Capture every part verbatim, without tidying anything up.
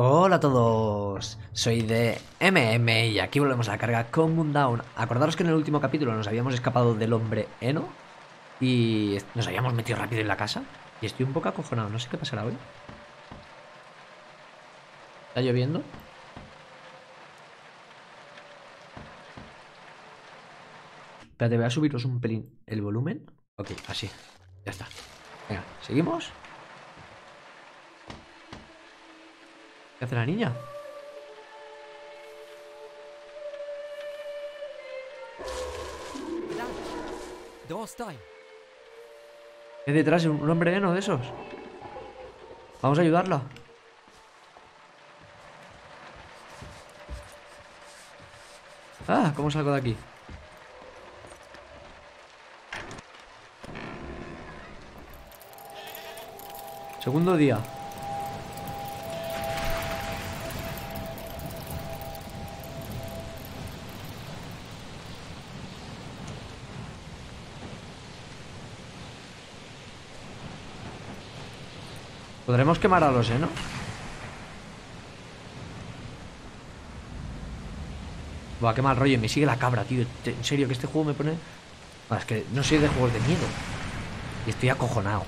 Hola a todos, soy de M M y aquí volvemos a la carga con Mundaun. Acordaros que en el último capítulo nos habíamos escapado del hombre Eno y nos habíamos metido rápido en la casa. Y estoy un poco acojonado, no sé qué pasará hoy. ¿Está lloviendo? Espérate, voy a subiros un pelín el volumen. Ok, así, ya está. Venga, seguimos. ¿Qué hace la niña? ¿Es detrás un hombre lleno de esos? Vamos a ayudarla. Ah, ¿cómo salgo de aquí? Segundo día. Podremos quemar a los enos. Va a quemar el rollo. Me sigue la cabra, tío. En serio, que este juego me pone... Ah, es que no soy de juegos de miedo. Y estoy acojonado.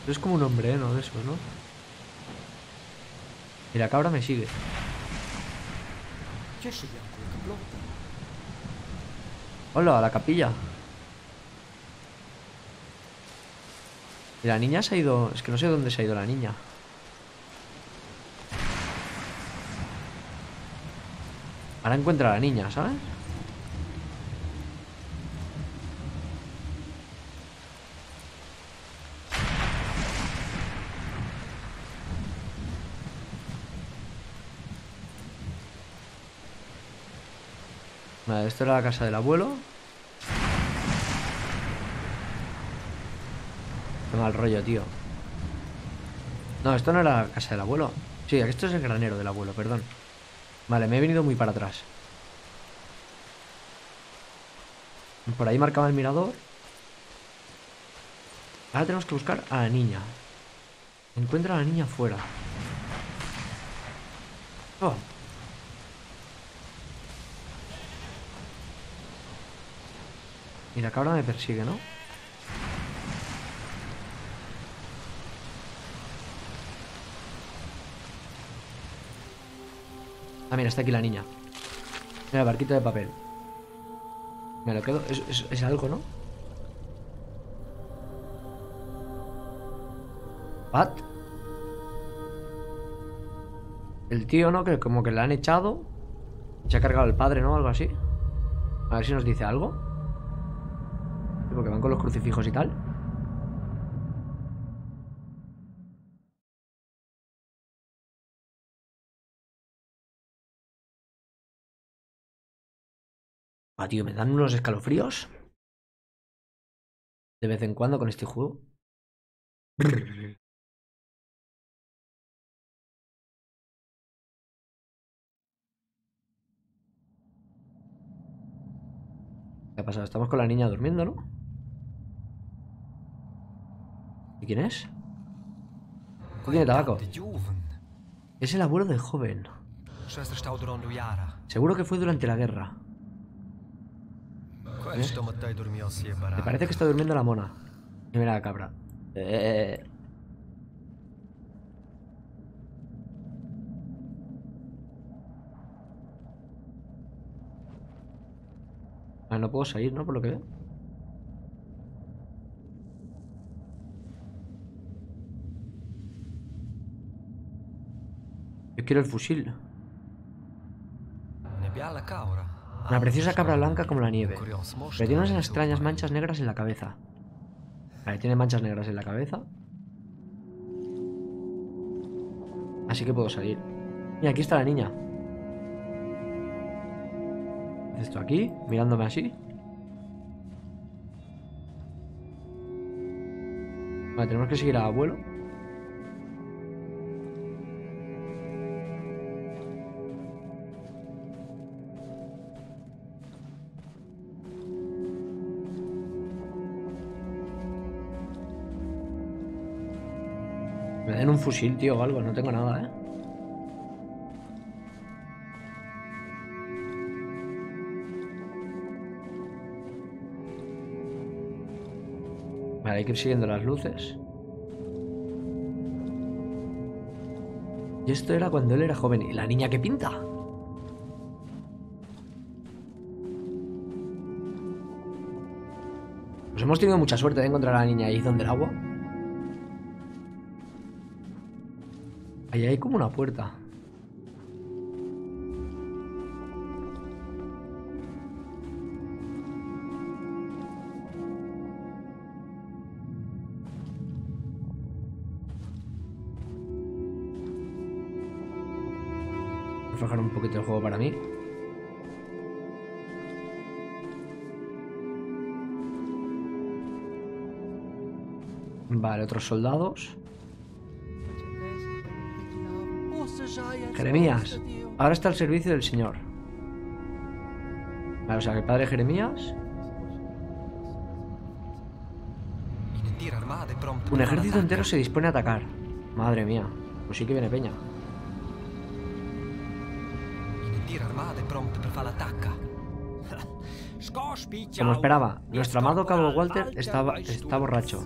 Pero es como un hombre, ¿no? De eso, ¿no? Y la cabra me sigue. Hola, a la capilla. Y la niña se ha ido... Es que no sé dónde se ha ido la niña. Ahora encuentra a la niña, ¿sabes? Vale, esto era la casa del abuelo. Qué mal rollo, tío. No, esto no era la casa del abuelo. Sí, esto es el granero del abuelo, perdón. Vale, me he venido muy para atrás. Por ahí marcaba el mirador. Ahora tenemos que buscar a la niña. Encuentra a la niña afuera. Oh. Y la cabra me persigue, ¿no? Ah, mira, está aquí la niña. Mira, barquito de papel. Me lo quedo. Es, es, es algo, ¿no? ¿What? El tío, ¿no? Que como que le han echado. Se ha cargado el padre, ¿no? Algo así. A ver si nos dice algo. Porque van con los crucifijos y tal. Ah, tío, me dan unos escalofríos de vez en cuando con este juego. ¿Qué ha pasado? Estamos con la niña durmiendo, ¿no? ¿Y quién es? ¿Quién tiene tabaco? Es el abuelo del joven. Seguro que fue durante la guerra. ¿Eh? Me parece que está durmiendo la mona. Mira la cabra. Eh. Ah, no puedo salir, ¿no? Por lo que veo. Yo quiero el fusil. Una preciosa cabra blanca como la nieve, pero tiene unas extrañas manchas negras en la cabeza. Vale, tiene manchas negras en la cabeza. Así que puedo salir. Mira, aquí está la niña. Esto aquí, mirándome así. Vale, tenemos que seguir al abuelo. Me den un fusil, tío, o algo. No tengo nada, ¿eh? Vale, hay que ir siguiendo las luces. Y esto era cuando él era joven. ¿Y la niña qué pinta? Pues hemos tenido mucha suerte de encontrar a la niña ahí donde el agua. Ahí hay como una puerta. Bajar un poquito el juego para mí. Vale, otros soldados. Jeremías, ahora está al servicio del Señor. Vale, o sea que el padre Jeremías. Un ejército entero se dispone a atacar. Madre mía, pues sí que viene peña. Como esperaba, nuestro amado cabo Walter está, está borracho.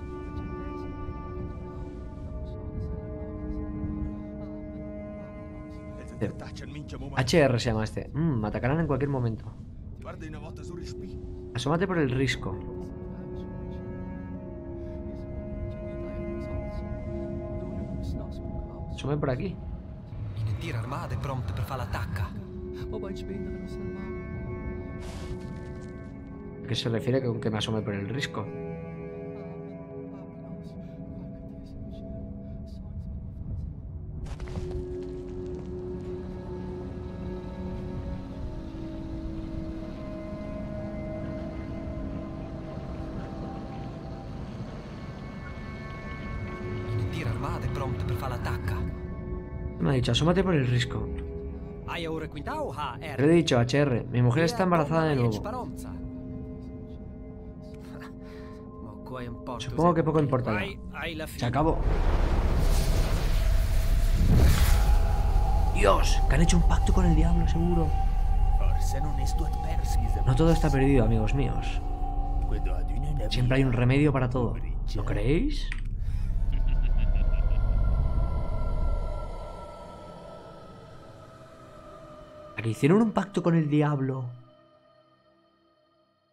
H R se llama este. Mm, me atacarán en cualquier momento. Asómate por el risco. Asómate por aquí. ¿A qué se refiere con que me asome por el risco? Me ha dicho, asómate por el risco. Le he dicho, H R, mi mujer está embarazada de nuevo. Supongo que poco importa. Se acabó. Dios, que han hecho un pacto con el diablo, seguro. No todo está perdido, amigos míos. Siempre hay un remedio para todo. ¿Lo creéis? Que hicieron un pacto con el diablo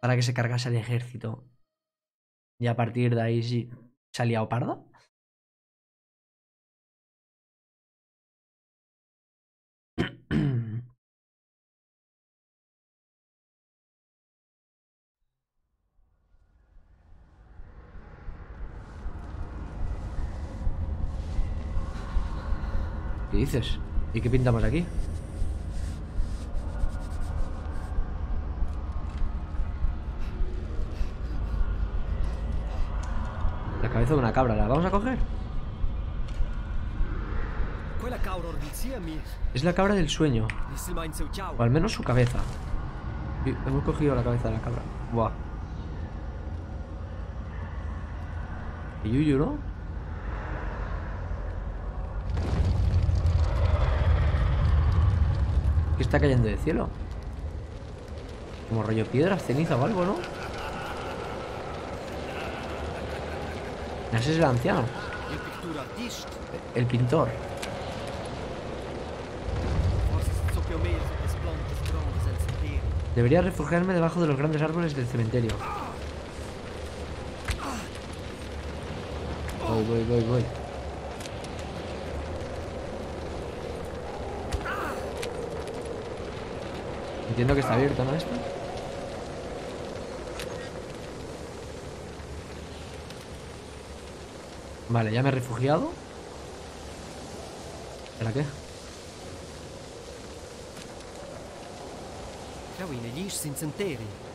para que se cargase el ejército. Y a partir de ahí sí se ha liado parda. ¿Qué dices? ¿Y qué pintamos aquí? Cabeza de una cabra, ¿la vamos a coger? Es la cabra del sueño. O al menos su cabeza. Hemos cogido la cabeza de la cabra. Buah. Y Yuyu, ¿no? ¿Qué está cayendo del cielo? Como rollo piedras, ceniza o algo, ¿no? Ese es el anciano. El pintor. Debería refugiarme debajo de los grandes árboles del cementerio. Oh, voy, voy, voy. Entiendo que está abierto, ¿no? Esto. Vale, ya me he refugiado. ¿Para qué?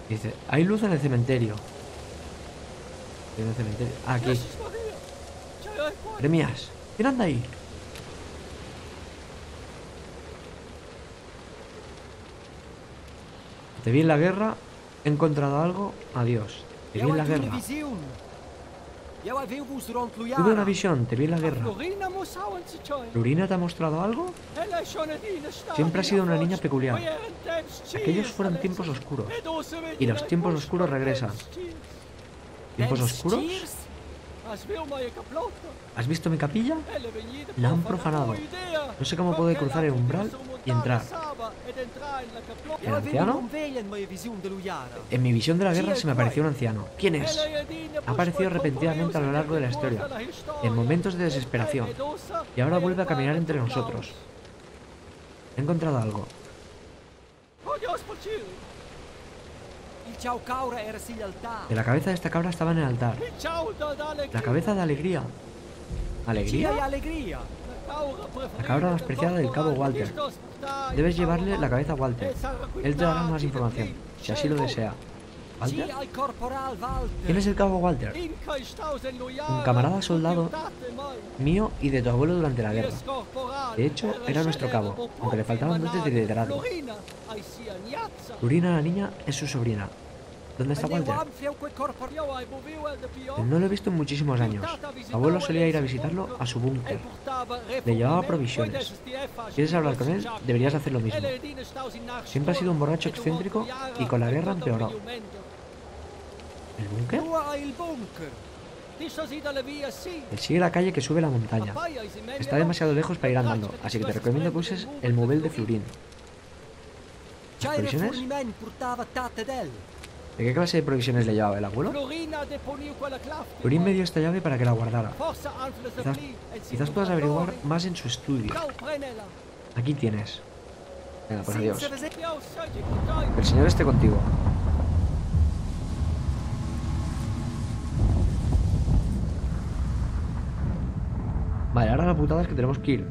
Dice, hay luz en el cementerio. En el cementerio. Ah, aquí. Jeremías, ¿quién anda ahí? Te vi en la guerra, he encontrado algo. Adiós. Te vi en la guerra. Tuve una visión, te vi en la guerra. ¿Lurina te ha mostrado algo? Siempre ha sido una niña peculiar. Aquellos fueron tiempos oscuros. Y los tiempos oscuros regresan. ¿Tiempos oscuros? ¿Has visto mi capilla? La han profanado. No sé cómo puedo cruzar el umbral y entrar. ¿El anciano? En mi visión de la guerra se me apareció un anciano. ¿Quién es? Ha aparecido repentinamente a lo largo de la historia, en momentos de desesperación, y ahora vuelve a caminar entre nosotros. He encontrado algo. De la cabeza de esta cabra estaba en el altar. La cabeza de alegría. ¿Alegría? La cabra más preciada del cabo Walter. Debes llevarle la cabeza a Walter. Él te dará más información, si así lo desea. ¿Walter? ¿Quién es el cabo Walter? Un camarada soldado mío y de tu abuelo durante la guerra. De hecho, era nuestro cabo, aunque le faltaban dotes de liderazgo. Lurina, la niña, es su sobrina. ¿Dónde está Walter? No lo he visto en muchísimos años. Mi abuelo solía ir a visitarlo a su búnker. Le llevaba provisiones. ¿Quieres hablar con él? Deberías hacer lo mismo. Siempre ha sido un borracho excéntrico y con la guerra empeoró. ¿El búnker? Él sigue la calle que sube la montaña. Está demasiado lejos para ir andando, así que te recomiendo que uses el Mubel de Florín. ¿Las provisiones? ¿De qué clase de provisiones le llevaba el abuelo? Furin me dio esta llave para que la guardara. Quizás, quizás puedas averiguar más en su estudio. Aquí tienes. Venga, pues adiós. Que el Señor esté contigo. Vale, ahora la putada es que tenemos que ir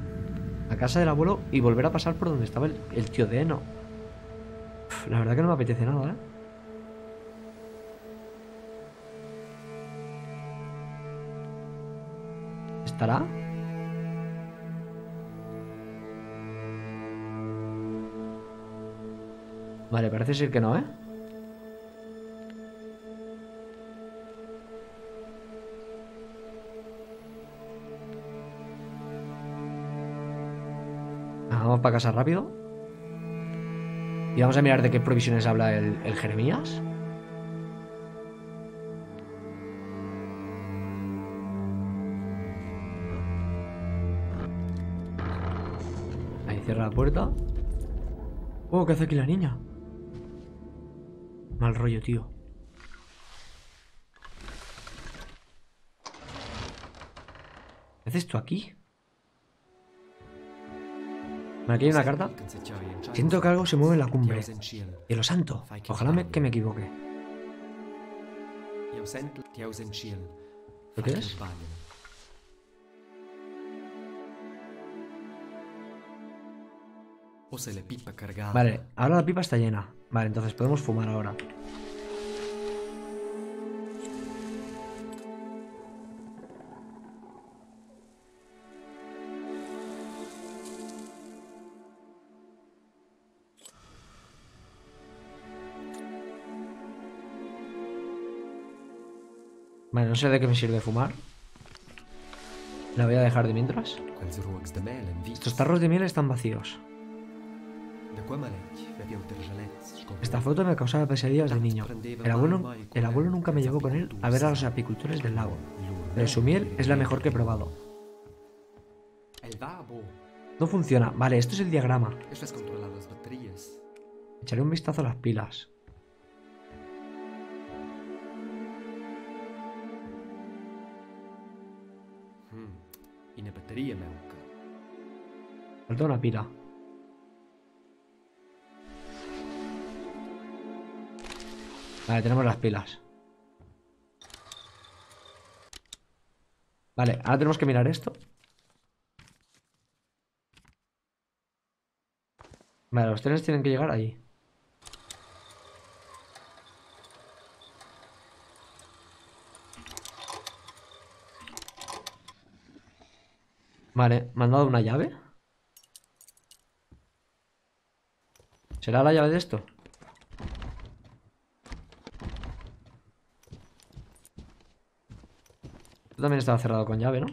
a casa del abuelo y volver a pasar por donde estaba el, el tío de Eno. Uf, la verdad que no me apetece nada, ¿eh? ¿Estará? Vale, parece ser que no, ¿eh? Ah, vamos para casa rápido. Y vamos a mirar de qué provisiones habla el, el Jeremías. Cierra la puerta. Oh, ¿qué hace aquí la niña? Mal rollo, tío. ¿Qué haces tú aquí? Aquí hay una carta. Siento que algo se mueve en la cumbre. Dios lo santo. Ojalá me, que me equivoque. ¿Lo tienes? Vale, ahora la pipa está llena. Vale, entonces podemos fumar ahora. Vale, no sé de qué me sirve fumar. La voy a dejar de mientras. Estos tarros de miel están vacíos. Esta foto me causaba pesadillas de niño. El abuelo, el abuelo nunca me llevó con él a ver a los apicultores del lago. Pero su miel es la mejor que he probado. No funciona. Vale, esto es el diagrama. Echaré un vistazo a las pilas. Falta una pila. Vale, tenemos las pilas. Vale, ahora tenemos que mirar esto. Vale, los trenes tienen que llegar ahí. Vale, me han dado una llave. ¿Será la llave de esto? también estaba cerrado con llave, ¿no?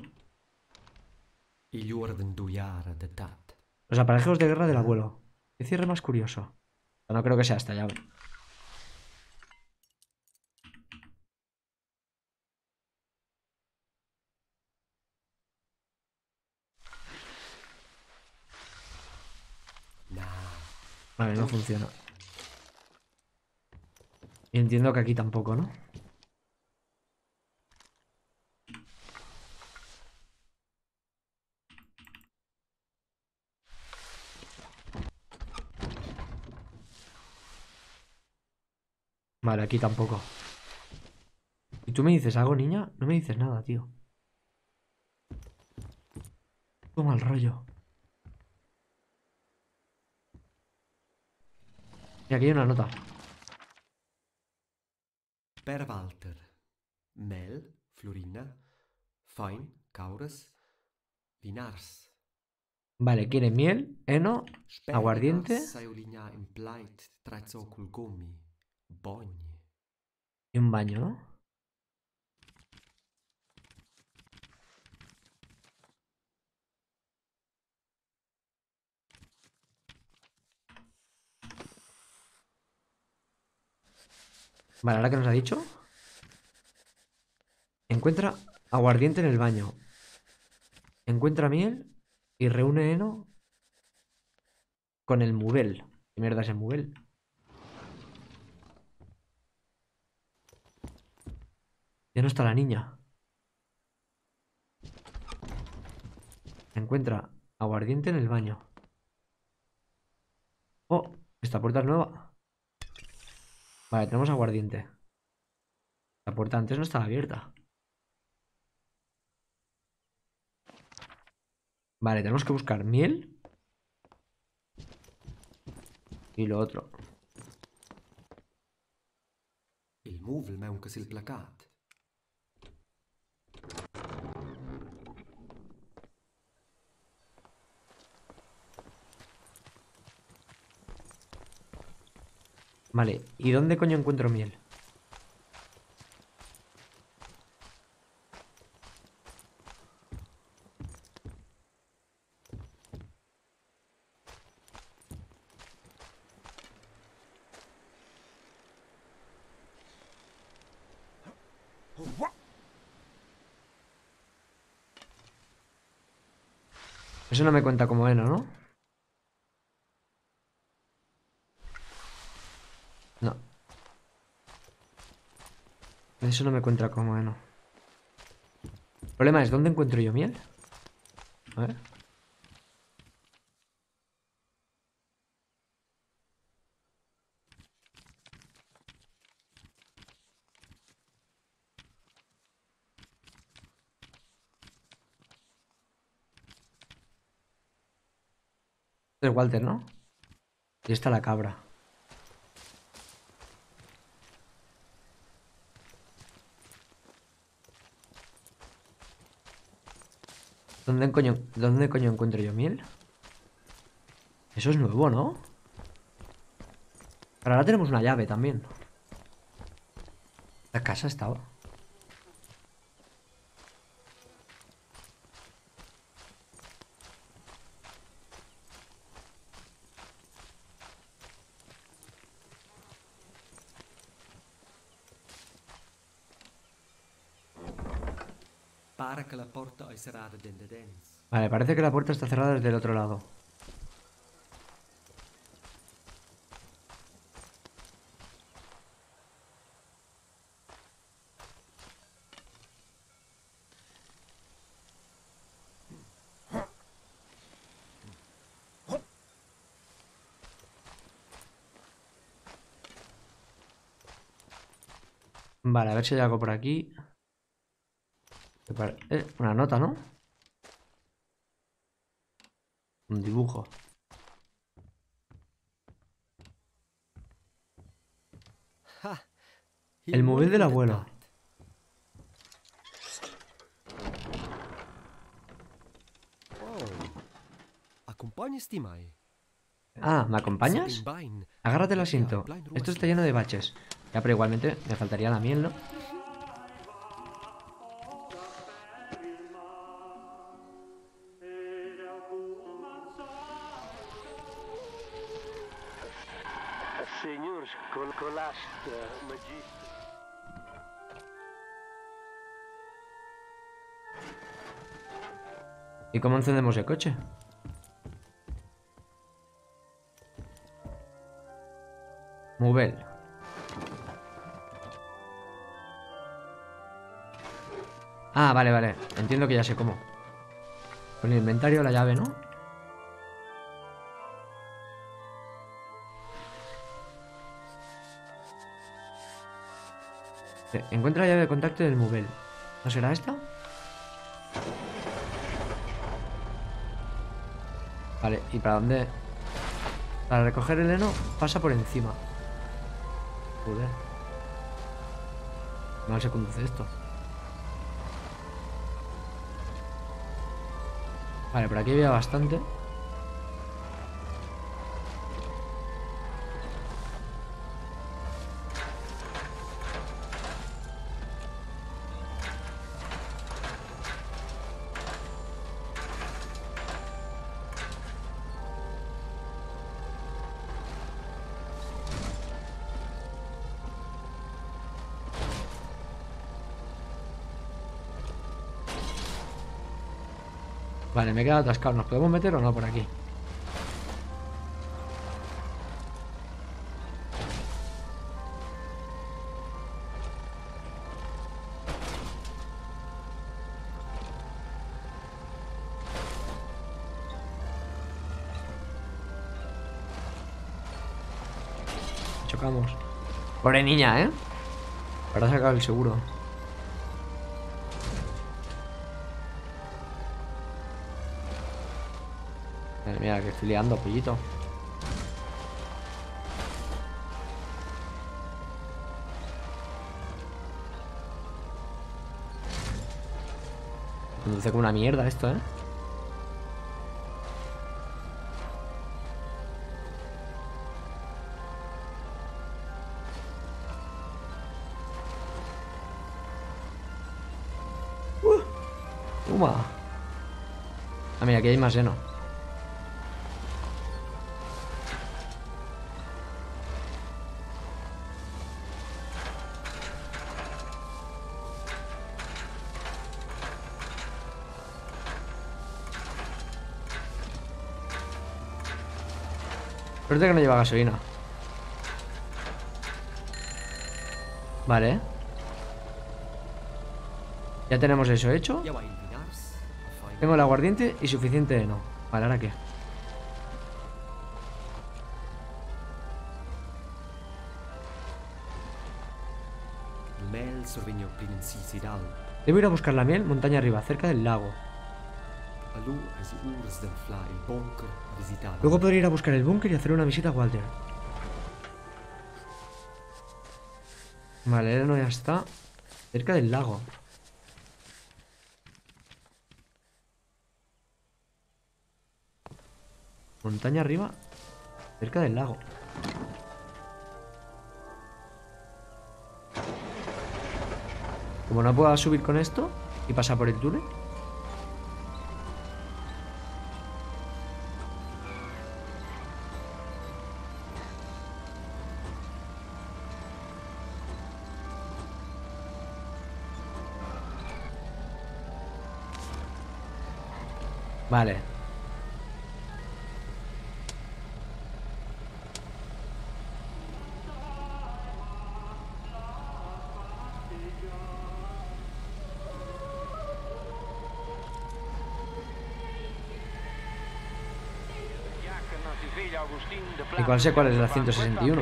Los aparejos de guerra del abuelo. Qué cierre más curioso. No creo que sea esta llave. Vale, no funciona. Y entiendo que aquí tampoco, ¿no? Vale, aquí tampoco. ¿Y tú me dices algo, niña? No me dices nada, tío. Qué mal rollo. Y aquí hay una nota. Per Walter. Mel, Florina, Fein, Caures, Vinars. Vale, quiere miel, heno, aguardiente. Y un baño, ¿no? Vale, ahora que nos ha dicho. Encuentra aguardiente en el baño. Encuentra miel y reúne heno con el Mubel. ¿Qué mierda es el Mubel? Ya no está la niña. Encuentra aguardiente en el baño. Oh, esta puerta es nueva. Vale, tenemos aguardiente. La puerta antes no estaba abierta. Vale, tenemos que buscar miel. Y lo otro. Il movimento sul placato. Vale, ¿y dónde coño encuentro miel? Eso no me cuenta como heno, ¿no? No. Eso no me cuenta como heno. El problema es, ¿dónde encuentro yo miel? A ver. Este es Walter, ¿no? Y está la cabra. ¿Dónde coño, ¿Dónde coño encuentro yo miel? Eso es nuevo, ¿no? Pero ahora tenemos una llave también. La casa estaba. Vale, parece que la puerta está cerrada desde el otro lado. Vale, a ver si hay algo por aquí. Eh, una nota, ¿no? Un dibujo. El móvil del abuelo. Ah, ¿me acompañas? Agárrate el asiento. Esto está lleno de baches. Ya, pero igualmente me faltaría la miel, ¿no? ¿Y cómo encendemos el coche? Mubel. Ah, vale, vale. Entiendo que ya sé cómo. Con el inventario, la llave, ¿no? Encuentra la llave de contacto del Mubel. ¿No será esta? Vale, ¿y para dónde? Para recoger el heno pasa por encima. Joder. Mal se conduce esto. Vale, por aquí había bastante. Vale, me he quedado atascado. ¿Nos podemos meter o no por aquí? Chocamos. Pobre niña, ¿eh? Para sacar el seguro. Mira, que estoy liando, pollito. Conduce como una mierda esto, ¿eh? ¡Uh! ¡Uma! Ah, mira, aquí hay más heno. Suerte que no lleva gasolina. Vale. Ya tenemos eso hecho. Tengo el aguardiente y suficiente heno. Vale, ¿ahora qué? Debo ir a buscar la miel montaña arriba, cerca del lago. Luego podré ir a buscar el búnker y hacer una visita a Walter. Vale, Eno ya está. Cerca del lago. Montaña arriba. Cerca del lago. Como no pueda subir con esto y pasar por el túnel. Vale. Y cuál sé cuál es la ciento sesenta y uno.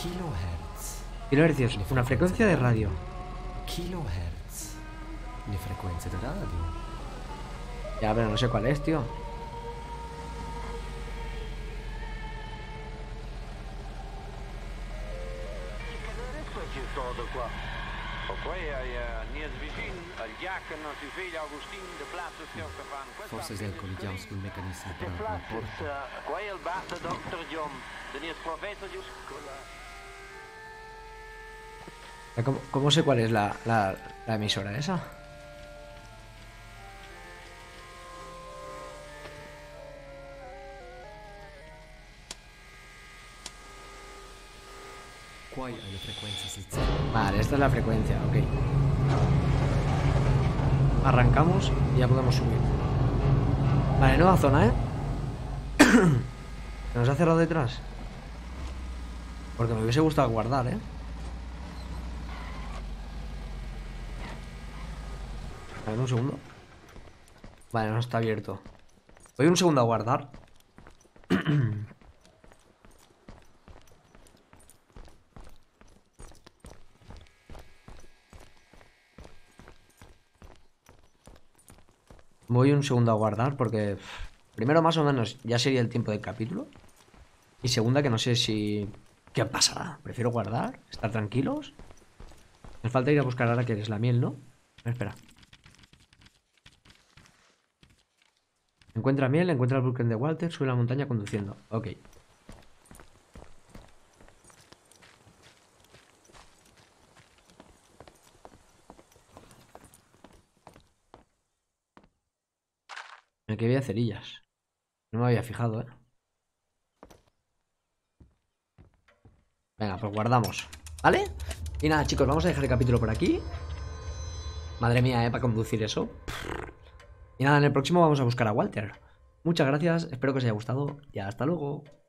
Kilohertz, una frecuencia de radio. Kilohertz, una frecuencia de radio. Ya, pero no sé cuál es, tío. Forse jako viděl svůj mechanismus právě portu. ¿Cómo, cómo sé cuál es la, la, la emisora esa? Vale, esta es la frecuencia, ok. Arrancamos y ya podemos subir. Vale, nueva zona, ¿eh? Nos ha cerrado detrás. Porque me hubiese gustado guardar, ¿eh? A ver, un segundo. Vale, no está abierto. Voy un segundo a guardar. Voy un segundo a guardar porque... Primero, más o menos, ya sería el tiempo del capítulo. Y segunda, que no sé si... ¿Qué pasará? Prefiero guardar, estar tranquilos. Me falta ir a buscar ahora que es la miel, ¿no? Espera. Encuentra miel, encuentra el buque de Walter, sube la montaña conduciendo. Ok. Aquí había cerillas. No me había fijado, ¿eh? Venga, pues guardamos. ¿Vale? Y nada, chicos, vamos a dejar el capítulo por aquí. Madre mía, ¿eh? Para conducir eso. Y nada, en el próximo vamos a buscar a Walter. Muchas gracias, espero que os haya gustado y hasta luego.